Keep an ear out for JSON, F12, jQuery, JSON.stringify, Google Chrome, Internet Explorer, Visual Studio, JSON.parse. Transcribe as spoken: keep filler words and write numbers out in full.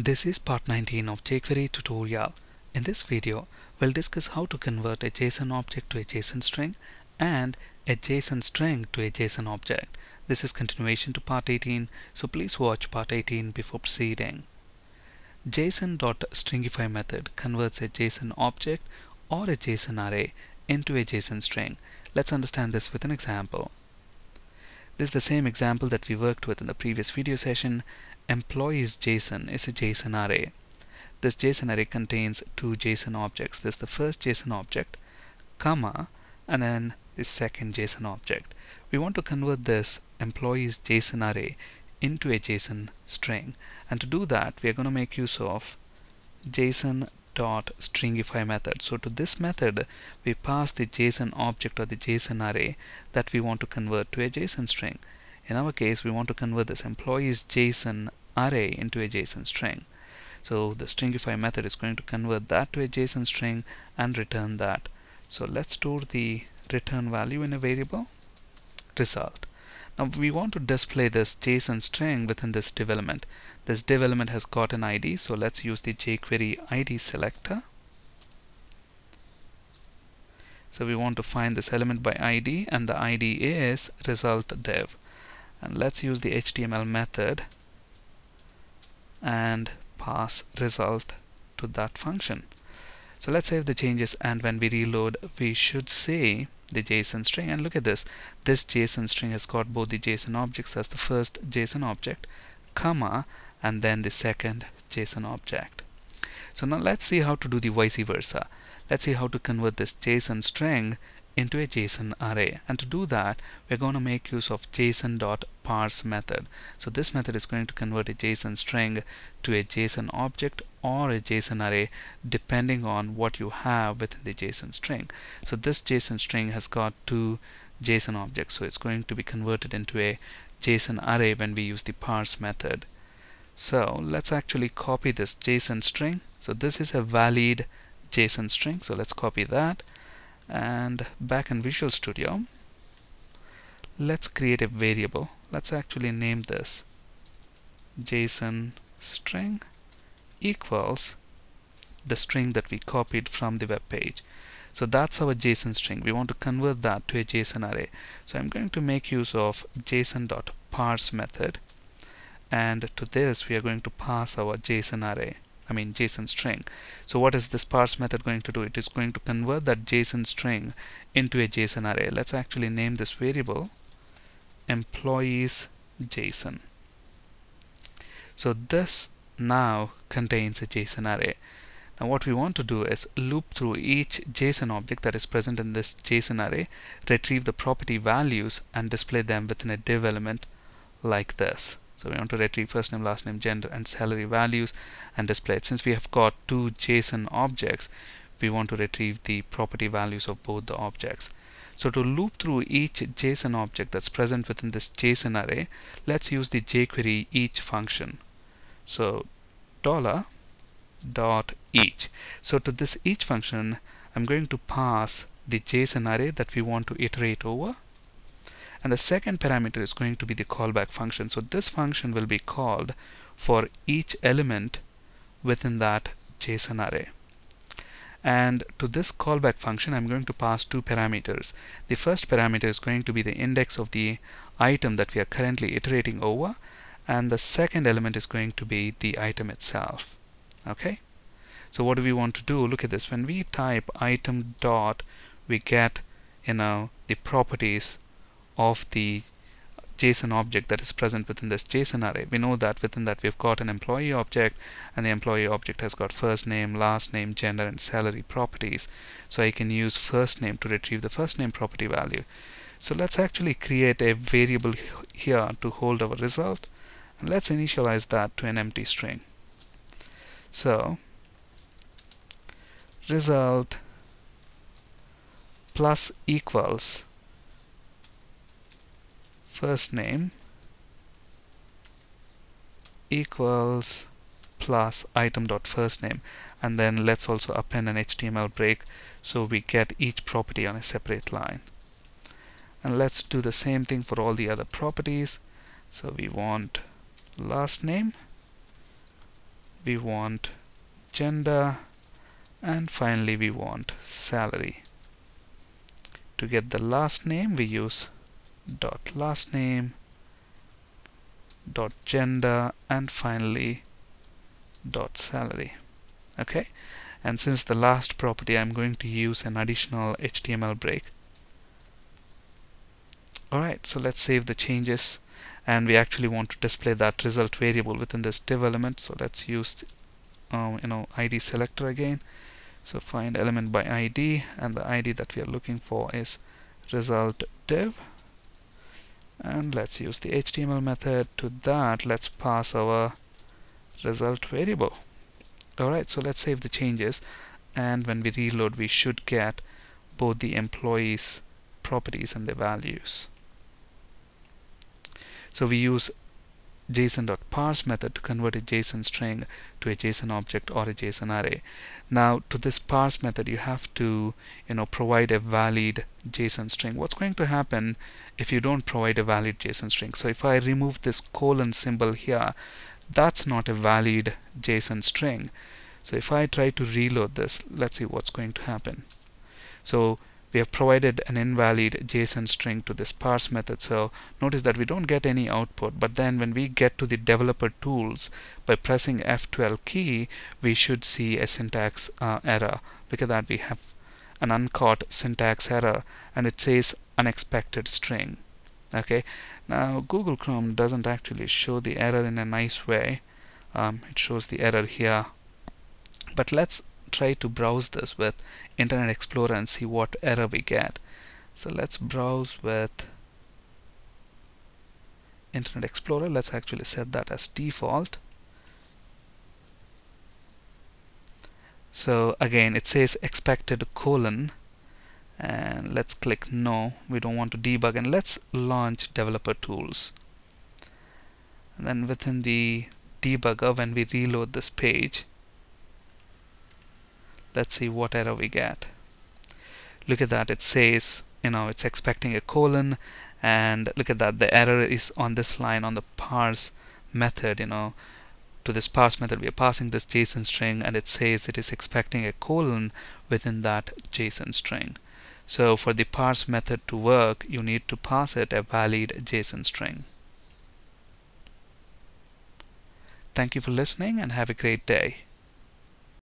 This is part nineteen of jQuery tutorial. In this video, we'll discuss how to convert a JSON object to a JSON string and a JSON string to a JSON object. This is continuation to part eighteen, so please watch part eighteen before proceeding. JSON.stringify method converts a JSON object or a JSON array into a JSON string. Let's understand this with an example. This is the same example that we worked with in the previous video session. Employees JSON is a JSON array. This JSON array contains two JSON objects. This is the first JSON object, comma, and then the second JSON object. We want to convert this employees JSON array into a JSON string. And to do that, we are going to make use of JSON.stringify method. So to this method, we pass the JSON object or the JSON array that we want to convert to a JSON string. In our case, we want to convert this employees JSON array into a JSON string. So the stringify method is going to convert that to a JSON string and return that. So let's store the return value in a variable result. Now we want to display this JSON string within this div element. This div element has got an I D, so let's use the jQuery I D selector. So we want to find this element by I D, and the I D is result div. And let's use the H T M L method and pass result to that function. So let's save the changes, and when we reload, we should see the JSON string. And look at this. This JSON string has got both the JSON objects. That's the first JSON object, comma, and then the second JSON object. So now let's see how to do the vice versa. Let's see how to convert this JSON string into a JSON array. And to do that, we're going to make use of JSON.parse method. So this method is going to convert a JSON string to a JSON object or a JSON array, depending on what you have within the JSON string. So this JSON string has got two JSON objects, so it's going to be converted into a JSON array when we use the parse method. So let's actually copy this JSON string. So this is a valid JSON string, so let's copy that. And back in Visual Studio, let's create a variable. Let's actually name this JSON string equals the string that we copied from the web page. So that's our JSON string. We want to convert that to a JSON array. So I'm going to make use of JSON.parse method, and to this we are going to pass our JSON array. I mean JSON string. So what is this parse method going to do? It is going to convert that JSON string into a JSON array. Let's actually name this variable employees JSON. So this now contains a JSON array. Now what we want to do is loop through each JSON object that is present in this JSON array, retrieve the property values, and display them within a div element like this. So we want to retrieve first name, last name, gender, and salary values and display it. Since we have got two JSON objects, we want to retrieve the property values of both the objects. So to loop through each JSON object that's present within this JSON array, let's use the jQuery each function. So dollar dot each. So to this each function, I'm going to pass the JSON array that we want to iterate over, and the second parameter is going to be the callback function. So this function will be called for each element within that JSON array. And to this callback function, I'm going to pass two parameters. The first parameter is going to be the index of the item that we are currently iterating over, and the second element is going to be the item itself. Okay, so what do we want to do? Look at this. When we type item dot, we get, you know, the properties of the JSON object that is present within this JSON array. We know that within that we've got an employee object, and the employee object has got first name, last name, gender, and salary properties. So I can use first name to retrieve the first name property value. So let's actually create a variable here to hold our result. And let's initialize that to an empty string. So result plus equals first name equals plus item dot first name, and then let's also append an H T M L break so we get each property on a separate line. And let's do the same thing for all the other properties. So we want last name we want gender, and finally we want salary. To get the last name we use dot last name, dot gender, and finally dot salary. Okay, and since the last property, I'm going to use an additional H T M L break. Alright, so let's save the changes, and we actually want to display that result variable within this div element. So let's use um, you know I D selector again. So find element by I D, and the I D that we are looking for is result div. And let's use the H T M L method. To that, let's pass our result variable. Alright, so let's save the changes, and when we reload, we should get both the employees' properties and the values. So we use JSON.parse method to convert a JSON string to a JSON object or a JSON array. Now, to this parse method, you have to, you know, provide a valid JSON string. What's going to happen if you don't provide a valid JSON string? So if I remove this colon symbol here, that's not a valid JSON string. So if I try to reload this, let's see what's going to happen. So we have provided an invalid JSON string to this parse method, so notice that we don't get any output, but then when we get to the developer tools by pressing F twelve key, we should see a syntax uh, error. Look at that, we have an uncaught syntax error, and it says unexpected string. Okay, now Google Chrome doesn't actually show the error in a nice way. Um, it shows the error here, but let's try to browse this with Internet Explorer and see what error we get. So let's browse with Internet Explorer. Let's actually set that as default. So again, it says expected colon, and let's click no. We don't want to debug, and let's launch developer tools. And then within the debugger, when we reload this page, let's see what error we get. Look at that, it says, you know, it's expecting a colon, and look at that, the error is on this line on the parse method. You know, to this parse method, we are passing this JSON string, and it says it is expecting a colon within that JSON string. So for the parse method to work, you need to pass it a valid JSON string. Thank you for listening, and have a great day.